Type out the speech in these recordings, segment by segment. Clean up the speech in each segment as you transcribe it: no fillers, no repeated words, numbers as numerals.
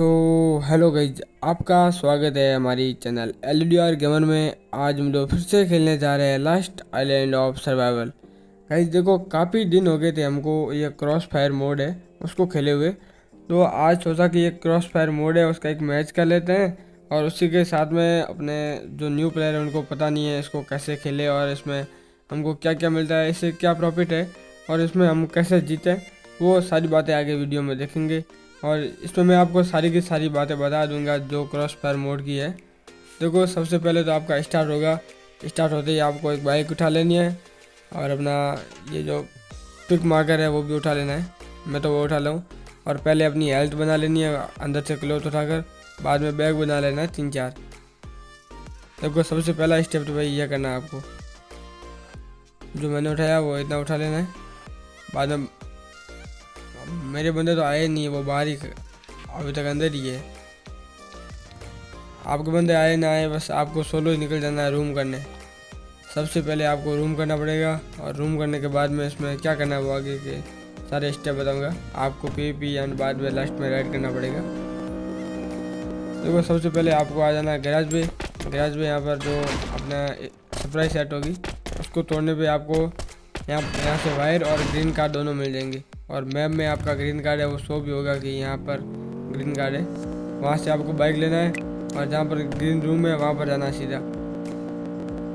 So hello guys, आपका स्वागत है हमारी चैनल LDR गेमर में। आज हम लोग फिर से खेलने जा रहे हैं last island of survival. Guys देखो, काफ़ी दिन हो गए थे हमको ये क्रॉस फायर मोड है उसको खेले हुए, तो आज सोचा कि ये क्रॉस फायर मोड है उसका एक मैच कर लेते हैं, और उसी के साथ में अपने जो न्यू प्लेयर है उनको पता नहीं है इसको कैसे खेले और इसमें हमको क्या क्या मिलता है, इससे क्या प्रॉफिट है और इसमें हम कैसे जीतें, वो सारी बातें आगे वीडियो में देखेंगे। और इसमें मैं आपको सारी की सारी बातें बता दूंगा जो क्रॉस फायर मोड की है। देखो, सबसे पहले तो आपका स्टार्ट होगा। स्टार्ट होते ही आपको एक बाइक उठा लेनी है और अपना ये जो पिक मार्कर है वो भी उठा लेना है। मैं तो वो उठा लूँ। और पहले अपनी हेल्थ बना लेनी है अंदर से क्लोथ उठाकर, बाद में बैग बना लेना है 3-4। देखो, सबसे पहला स्टेप तो भाई यह करना है आपको, जो मैंने उठाया वो इतना उठा लेना है। बाद में मेरे बंदे तो आए नहीं, वो बाहर ही अभी तक अंदर ही है। आपके बंदे आए ना आए, बस आपको सोलो ही निकल जाना है रूम करने। सबसे पहले आपको रूम करना पड़ेगा, और रूम करने के बाद में इसमें क्या करना है वो आगे के सारे स्टेप बताऊंगा आपको। PvP एंड बाद में लास्ट में राइड करना पड़ेगा। देखो, सबसे पहले आपको आ जाना है गैराज पे। गैराज पे यहाँ पर जो अपना सरप्राइज सेट होगी उसको तोड़ने पर आपको यहाँ से वायर और ग्रीन कार्ड दोनों मिल जाएंगे, और मैप में आपका ग्रीन कार्ड है वो शो भी होगा कि यहाँ पर ग्रीन कार्ड है। वहाँ से आपको बाइक लेना है और जहाँ पर ग्रीन रूम है वहाँ पर जाना है सीधा।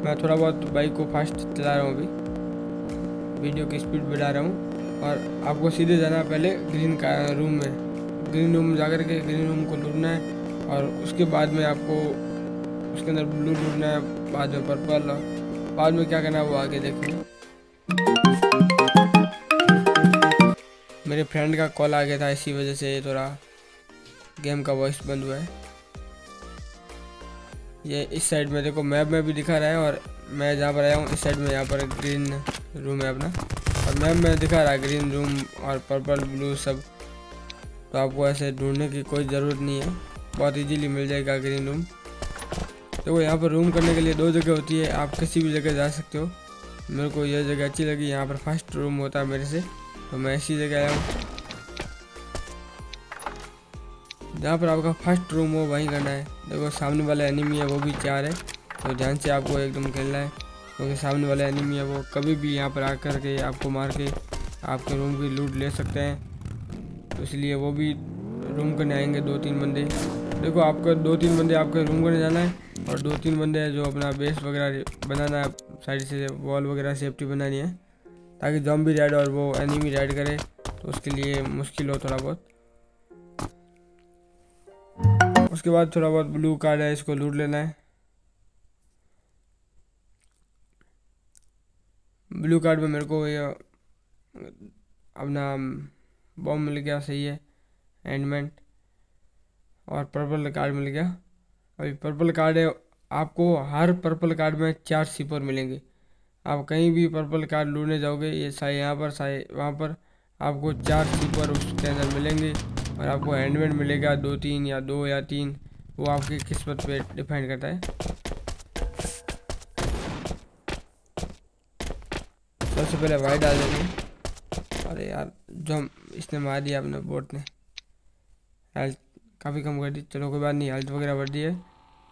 मैं थोड़ा बहुत बाइक को फास्ट चला रहा हूँ, अभी वीडियो की स्पीड बढ़ा रहा हूँ। और आपको सीधे जाना है पहले ग्रीन रूम में। ग्रीन रूम में जाकर के ग्रीन रूम को लूटना है, और उसके बाद में आपको उसके अंदर ब्लू लूटना है, बाद में पर्पल, और बाद में क्या करना है वो आगे देखना। मेरे फ्रेंड का कॉल आ गया था, इसी वजह से थोड़ा गेम का वॉइस बंद हुआ है। ये इस साइड में देखो मैप में भी दिखा रहा है, और मैं जहाँ पर आया हूँ इस साइड में, यहाँ पर ग्रीन रूम है अपना, और मैप में दिखा रहा है ग्रीन रूम और पर्पल ब्लू सब। तो आपको ऐसे ढूंढने की कोई ज़रूरत नहीं है, बहुत इजीली मिल जाएगा ग्रीन रूम। देखो, यहाँ पर रूम करने के लिए 2 जगह होती है, आप किसी भी जगह जा सकते हो। मेरे को यह जगह अच्छी लगी, यहाँ पर फर्स्ट रूम होता है मेरे से, तो मैं इसी जगह आया हूँ। जहाँ पर आपका फर्स्ट रूम हो वहीं करना है। देखो, सामने वाला एनिमी है वो भी 4 है, तो ध्यान से आपको एकदम खेलना है, क्योंकि सामने वाला एनिमी है वो कभी भी यहाँ पर आकर के आपको मार के आपके रूम की लूट ले सकते हैं, तो इसलिए वो भी रूम करने आएंगे 2-3 बंदे। देखो, आपका 2-3 बंदे आपके रूम करने जाना है, और 2-3 बंदे जो अपना बेस वगैरह बनाना है, साइड से वॉल वगैरह सेफ्टी बनानी है, ताकि जॉम्बी राइड और वो एनिमी राइड करे तो उसके लिए मुश्किल हो थोड़ा बहुत। उसके बाद थोड़ा बहुत ब्लू कार्ड है, इसको लूट लेना है। ब्लू कार्ड में मेरे को ये अपना बॉम्ब मिल गया, सही है, एंडमेंट, और पर्पल कार्ड मिल गया। अभी पर्पल कार्ड है, आपको हर पर्पल कार्ड में 4 सिपर मिलेंगे। आप कहीं भी पर्पल कार्ड लूटने जाओगे, ये सारे यहाँ पर सारे वहाँ पर, आपको 4 सिपर उसके अंदर मिलेंगे, और आपको हैंडमेड मिलेगा 2 या 3, वो आपकी किस्मत पे डिपेंड करता है। सबसे पहले वाइट डाल देंगे। अरे यार, जम इसने मार दिया अपने बोट ने। हेल्थ काफ़ी कम कर दी, चलो कोई बात नहीं, हेल्थ वगैरह बढ़ दी है।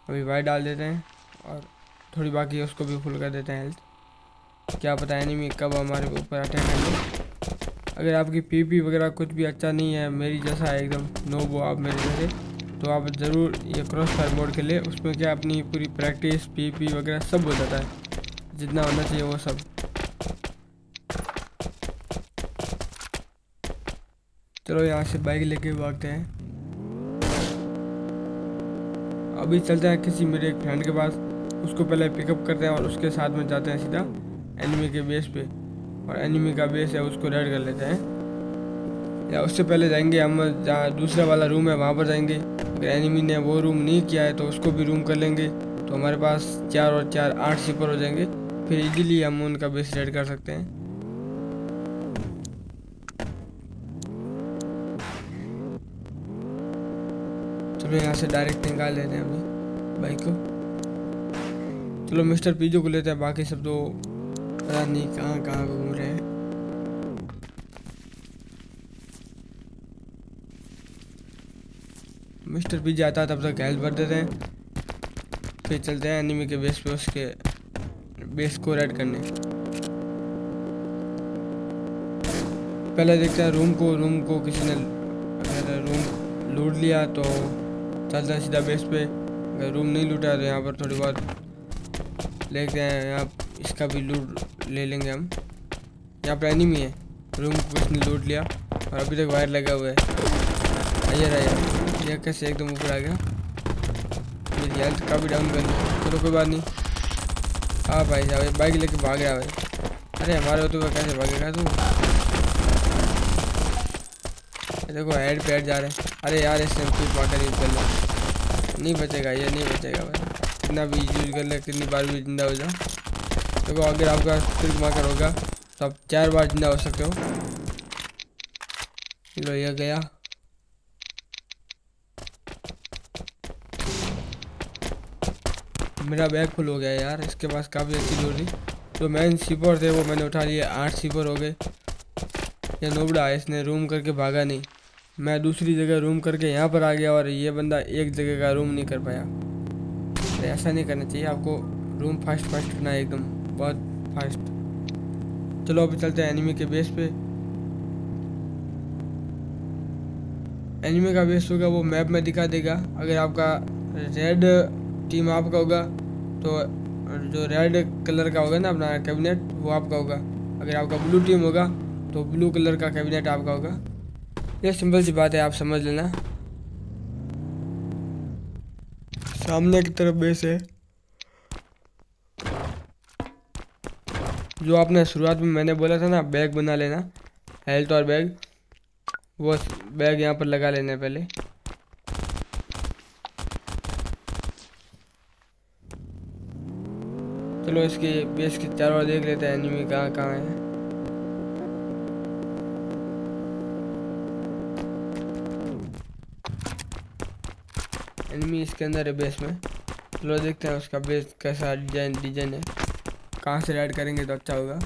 अभी वाइट डाल देते हैं, और थोड़ी बाकी है उसको भी फुल कर देते हैं हेल्थ। क्या पता एनिमी कब हमारे ऊपर अटैक करेंगे। अगर आपकी PvP वगैरह कुछ भी अच्छा नहीं है, मेरी जैसा है एकदम नोबो आप मेरे जैसे, तो आप ज़रूर ये क्रॉस फायर मोड खेलें। उसमें क्या अपनी पूरी प्रैक्टिस PvP वगैरह सब हो जाता है, जितना होना चाहिए वो सब। चलो यहाँ से बाइक लेके भागते हैं। अभी चलते हैं किसी मेरे एक फ्रेंड के पास, उसको पहले पिकअप करते हैं, और उसके साथ में जाते हैं सीधा एनिमी के बेस पे, और एनिमी का बेस है उसको रेड कर लेते हैं। या उससे पहले जाएंगे हम जहाँ दूसरा वाला रूम है वहाँ पर जाएंगे। अगर एनिमी ने वो रूम नहीं किया है तो उसको भी रूम कर लेंगे, तो हमारे पास 4 और 4 8 सिपर हो जाएंगे, फिर इजीली हम उनका बेस रेड कर सकते हैं। चलो यहाँ से डायरेक्ट निकाल लेते हैं अभी बाइक को। चलो मिस्टर पीजो को लेते हैं, बाकी सब तो पता नहीं कहाँ घूम रहे हैं। मिस्टर भी जाता है, तब तक हेल्थ भर देते हैं। फिर चलते हैं एनिमी के बेस पे, उसके बेस को रेड करने। पहले देखते हैं रूम को। रूम को किसी ने अगर रूम लूट लिया तो चलता है सीधा बेस पे। अगर रूम नहीं लूटा तो यहाँ पर थोड़ी बहुत लेते हैं, यहाँ इसका भी लूट ले लेंगे हम। यहाँ पर एनिमी है, रूम को उसने लूट लिया और अभी तक वायर लगा हुआ है। आइए, यह कैसे एकदम ऊपर आ गया। मेरी हेल्थ काफ़ी डाउन कर ली, तो कोई बात नहीं। हाँ भाई साहब, बाइक लेके भाग रहा है। अरे हमारे होते हुए कैसे भागेगा तू? देखो हेड पैड जा रहे हैं। अरे यार इससे पाकर नहीं चल रहा, नहीं बचेगा ये, नहीं बचेगा भाई। कितना भी यूज कर ले, कितनी बार भी जिंदा हो जाओ। देखो अगर आपका ट्रिक मार्कर होगा तो आप 4 बार जिंदा हो सकते हो। लो ये गया। मेरा बैग फुल हो गया यार, इसके पास काफ़ी अच्छी जोड़ी। जो मैन सीपर थे वो मैंने उठा लिए, 8 सीपर हो गए। ये नोबड़ा है, इसने रूम करके भागा नहीं। मैं दूसरी जगह रूम करके यहाँ पर आ गया और ये बंदा एक जगह का रूम नहीं कर पाया। तो ऐसा नहीं करना चाहिए, आपको रूम फास्ट करना है एकदम, बहुत फास्ट। चलो अभी चलते हैं एनिमी के बेस पे। एनिमी का बेस होगा वो मैप में दिखा देगा। अगर आपका रेड टीम आपका होगा तो जो रेड कलर का होगा ना अपना कैबिनेट वो आपका होगा। अगर आपका ब्लू टीम होगा तो ब्लू कलर का कैबिनेट आपका होगा। ये सिंपल सी बात है, आप समझ लेना। सामने की तरफ बेस है जो आपने शुरुआत में मैंने बोला था ना, बैग बना लेना, हेल्थ और बैग, वो बैग यहाँ पर लगा लेना पहले। चलो इसके बेस के चारों ओर देख लेते हैं एनिमी कहाँ है। एनिमी इसके अंदर है बेस में। चलो देखते हैं उसका बेस कैसा डिजाइन है, कहाँ से राइड करेंगे तो अच्छा होगा।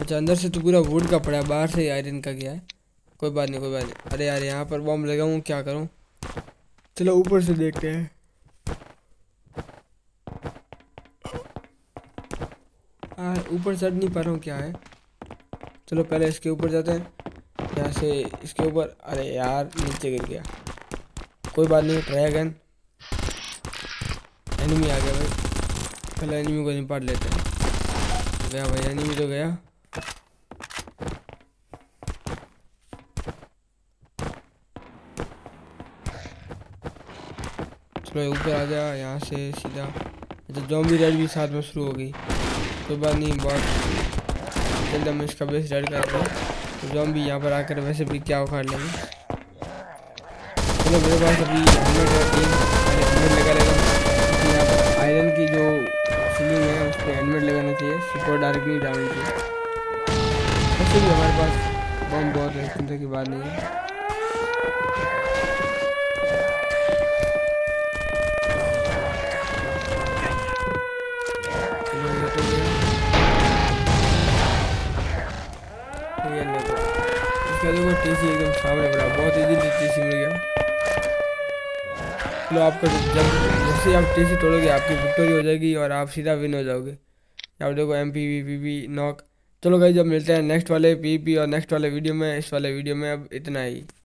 अच्छा, अंदर से तो पूरा वुड का पड़ा है, बाहर से ही आयरन का गया है। कोई बात नहीं, कोई बात नहीं। अरे यार यहाँ पर बॉम्ब लगाऊँ, क्या करूँ? चलो ऊपर से देखते हैं। ऊपर चढ़ नहीं पा रहा हूँ, क्या है। चलो पहले इसके ऊपर जाते हैं, यहाँ से इसके ऊपर। अरे यार नीचे गिर गया, कोई बात नहीं। ड्रैगन एनिमी आ गया भाई, पहले एनिमी को निपट लेते हैं। गया भाई एनिमी तो गया। चलो ऊपर आ गया, यहाँ से सीधा। अच्छा ज़ॉम्बी रेड भी साथ में शुरू हो गई, कोई बात नहीं। बहुत जल्द हम इसका बेस रेड करते हैं, तो ज़ॉम्बी यहाँ पर आकर वैसे भी क्या उखाड़ लेंगे। चलो मेरे पास अभी हेलमेट लगा लेगा। यहाँ पर आयरन की जो सीलिंग है उस पर हेलमेट लगाना चाहिए, सुपर डार्क नहीं डालना चाहिए। वैसे भी हमारे पास बम बहुत है, चिंता की बात नहीं है। देखो टीसी एकदम सामने पड़ा, बहुत इजीली टीसी मिल गया। चलो आपका जैसे आप टीसी तोड़ोगे आपकी विक्ट्री हो जाएगी और आप सीधा विन हो जाओगे। आप देखो एमपी वीपीपी नॉक। चलो गाइस, जब मिलते हैं नेक्स्ट वाले पीपी और नेक्स्ट वाले वीडियो में। इस वाले वीडियो में अब इतना ही।